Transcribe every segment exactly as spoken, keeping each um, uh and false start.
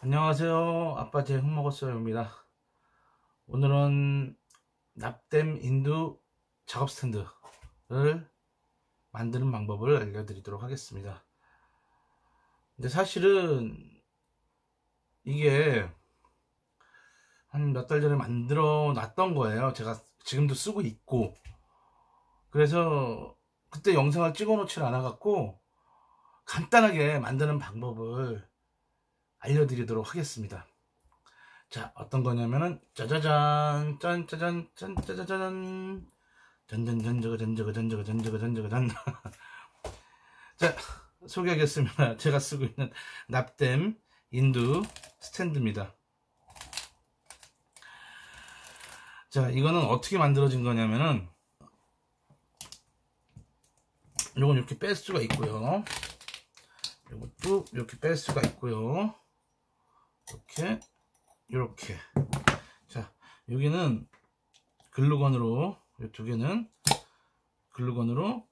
안녕하세요. 아빠 제 흙 먹었어요입니다. 오늘은 납땜 인두 작업 스탠드를 만드는 방법을 알려드리도록 하겠습니다. 근데 사실은 이게 한 몇 달 전에 만들어 놨던 거예요. 제가 지금도 쓰고 있고, 그래서 그때 영상을 찍어 놓질 않아 갖고 간단하게 만드는 방법을 알려드리도록 하겠습니다. 자, 어떤 거냐면은 짜자잔 짠짜잔 짠짜자잔 잔잔잔저거잔저거잔저거잔저거잔저거잔. 자, 소개하겠습니다. 제가 쓰고 있는 납땜 인두 스탠드입니다. 자, 이거는 어떻게 만들어진 거냐면은 요건 이렇게 뺄 수가 있고요, 요것도 이렇게 뺄 수가 있고요, 이렇게 이렇게. 자, 여기는 글루건으로, 이 두 개는 글루건으로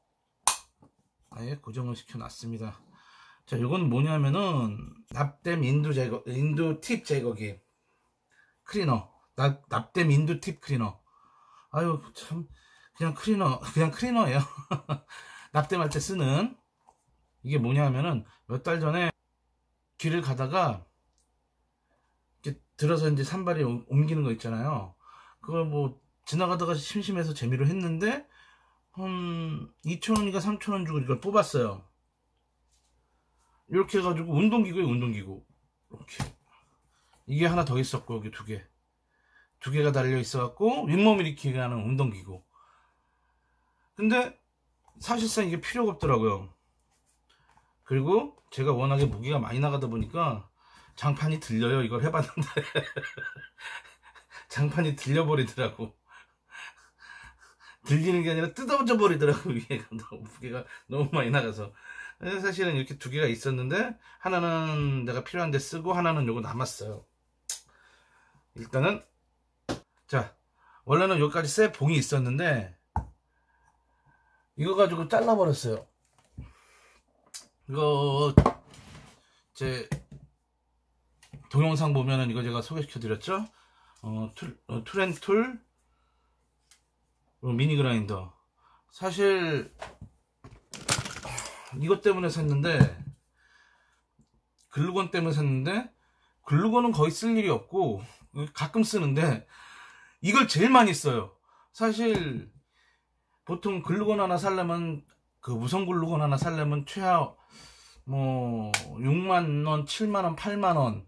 아예 고정을 시켜 놨습니다. 자, 요건 뭐냐면은 납땜 인두 제거, 인두 팁 제거기 클리너. 납, 납땜 인두 팁 클리너. 아유, 참, 그냥 클리너, 그냥 클리너예요. 납땜할 때 쓰는. 이게 뭐냐면은 몇 달 전에 길을 가다가 이렇게 들어서 이제 산발이 옮기는 거 있잖아요. 그걸 뭐 지나가다가 심심해서 재미로 했는데 한 이천 원인가 삼천 원 주고 이걸 뽑았어요. 이렇게 해가지고 운동기구예요, 운동기구. 이렇게 이게 하나 더 있었고, 여기 두 개, 두 개가 달려 있어갖고 윗몸 일으키게 하는 운동기구. 근데 사실상 이게 필요가 없더라고요. 그리고 제가 워낙에 무게가 많이 나가다 보니까 장판이 들려요. 이걸 해봤는데 장판이 들려버리더라고. 들리는 게 아니라 뜯어져 버리더라고. 위에가 너무, 무게가 너무 많이 나가서. 사실은 이렇게 두 개가 있었는데 하나는 내가 필요한데 쓰고 하나는 요거 남았어요. 일단은 자, 원래는 여기까지 쇠 봉이 있었는데 이거 가지고 잘라버렸어요. 이거 제 동영상 보면은 이거 제가 소개시켜 드렸죠. 어, 어, 트렌툴 미니 그라인더. 사실 이것 때문에 샀는데, 글루건 때문에 샀는데, 글루건은 거의 쓸 일이 없고 가끔 쓰는데 이걸 제일 많이 써요. 사실 보통 글루건 하나 살려면, 그 무선 글루건 하나 살려면 최하 뭐 육만 원, 칠만 원, 팔만 원,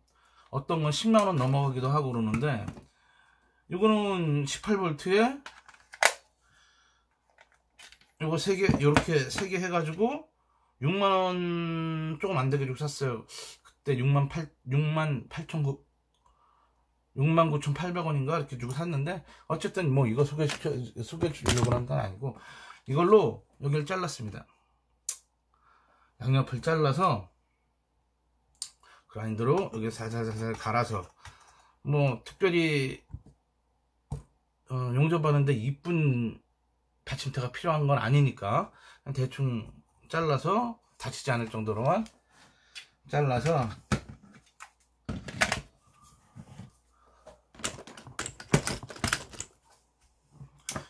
어떤 건 십만 원 넘어가기도 하고 그러는데, 이거는 십팔 볼트에 요거 세 개, 요렇게 세 개 해가지고 육만 원 조금 안 되게 주고 샀어요. 그때 육만 구천팔백 원인가 이렇게 주고 샀는데, 어쨌든 뭐 이거 소개시켜, 소개해 주려고 한 건 아니고, 이걸로 여기를 잘랐습니다. 양옆을 잘라서 그라인더로 여기 살살살살 갈아서, 뭐 특별히 어, 용접하는데 이쁜 받침대가 필요한 건 아니니까 대충 잘라서 다치지 않을 정도로만 잘라서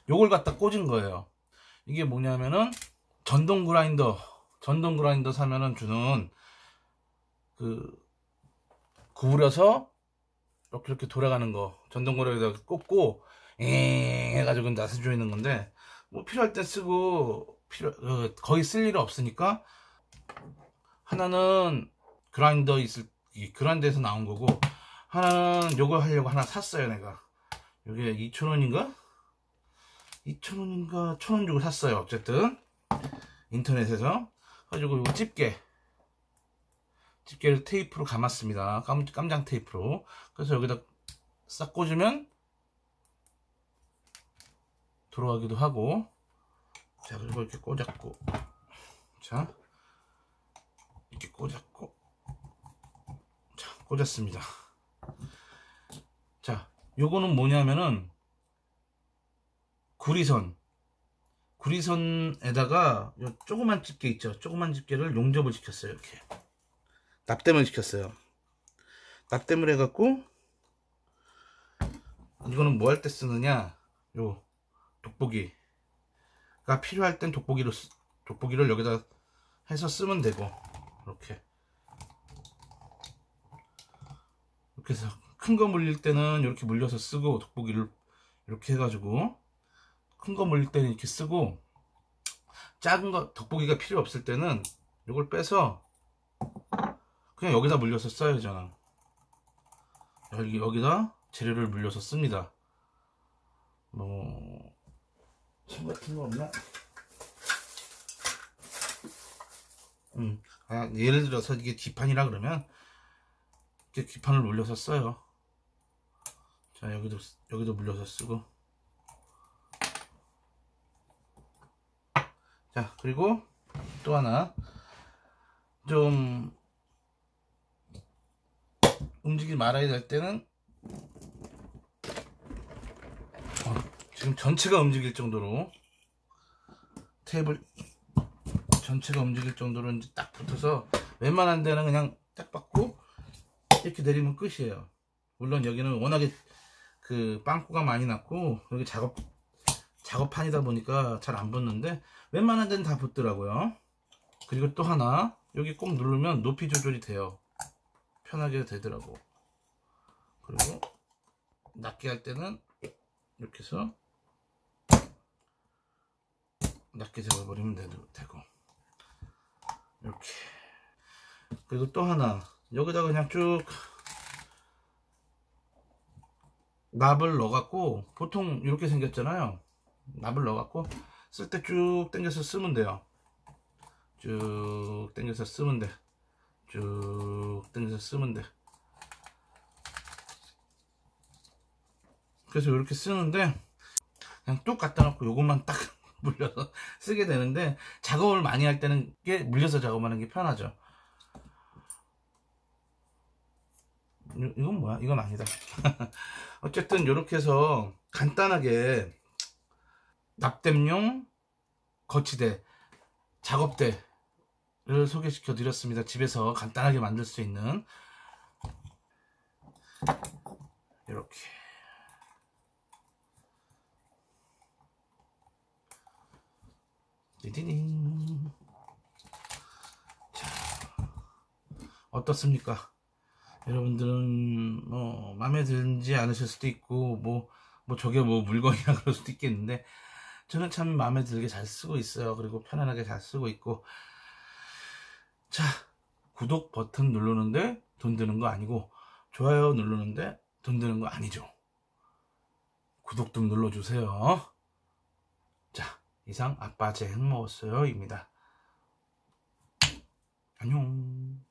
요걸 갖다 꽂은 거예요. 이게 뭐냐면은 전동 그라인더, 전동 그라인더 사면은 주는 그 구부려서 이렇게 이렇게 돌아가는 거, 전동 그라인더에다 꽂고 에 해가지고 낫을 조이는 건데, 뭐 필요할 때 쓰고 필요 어, 거의 쓸 일이 없으니까 하나는 그라인더 있을 그라인더에서 나온 거고, 하나는 요거 하려고 하나 샀어요. 내가 요게 이천 원인가? 이천 원인가 천 원 주고 샀어요. 어쨌든 인터넷에서. 가지고 요 집게, 집게를 테이프로 감았습니다. 깜, 깜장 테이프로. 그래서 여기다 싹 꽂으면 들어가기도 하고. 자, 그리고 이렇게 꽂았고, 자 이렇게 꽂았고, 자 꽂았습니다. 자, 요거는 뭐냐면은 구리선, 구리선에다가 요 조그만 집게 있죠, 조그만 집게를 용접을 시켰어요. 이렇게 납땜을 시켰어요. 납땜을 해갖고, 이거는 뭐 할 때 쓰느냐, 요 돋보기가 필요할 땐 돋보기로 쓰, 돋보기를 여기다 해서 쓰면 되고, 이렇게 이렇게 해서 큰 거 물릴 때는 이렇게 물려서 쓰고, 돋보기를 이렇게 해가지고 큰 거 물릴 때는 이렇게 쓰고, 작은 거 돋보기가 필요 없을 때는 이걸 빼서 그냥 여기다 물려서 써요. 저는 여기, 여기다 재료를 물려서 씁니다. 뭐 침 같은 거 없나? 음, 아, 예를 들어서 이게 뒷판이라 그러면 이렇게 뒷판을 물려서 써요. 자, 여기도 여기도 물려서 쓰고. 자, 그리고 또 하나 좀 움직이지 말아야 될 때는, 어, 지금 전체가 움직일 정도로, 테이블 전체가 움직일 정도로 이제 딱 붙어서, 웬만한 데는 그냥 딱 받고 이렇게 내리면 끝이에요. 물론 여기는 워낙에 그 빵꾸가 많이 났고 여기 작업 작업판이다 보니까 잘 안 붙는데 웬만한 데는 다 붙더라고요. 그리고 또 하나, 여기 꼭 누르면 높이 조절이 돼요. 편하게 되더라고. 그리고 낮게 할 때는 이렇게 해서 낮게 잡아버리면 되고, 이렇게. 그리고 또 하나, 여기다 그냥 쭉 납을 넣어갖고, 보통 이렇게 생겼잖아요. 납을 넣어갖고 쓸 때 쭉 당겨서 쓰면 돼요. 쭉 당겨서 쓰면 돼. 쭉 당겨서 쓰면 돼. 그래서 이렇게 쓰는데, 그냥 뚝 갖다 놓고 요것만 딱 물려서 쓰게 되는데, 작업을 많이 할 때는 꽤 물려서 작업하는 게 편하죠. 이건 뭐야? 이건 아니다. 어쨌든 이렇게 해서 간단하게 납땜용 거치대, 작업대를 소개시켜 드렸습니다. 집에서 간단하게 만들 수 있는, 이렇게 디디딩. 자, 어떻습니까? 여러분들은 뭐 마음에 들지 않으실 수도 있고, 뭐, 뭐 저게 뭐 물건이라 그럴 수도 있겠는데, 저는 참 마음에 들게 잘 쓰고 있어요. 그리고 편안하게 잘 쓰고 있고. 자, 구독 버튼 누르는데 돈 드는 거 아니고, 좋아요 누르는데 돈 드는 거 아니죠. 구독 좀 눌러주세요. 자, 이상 아빠 제 햄 먹었어요 입니다. 안녕.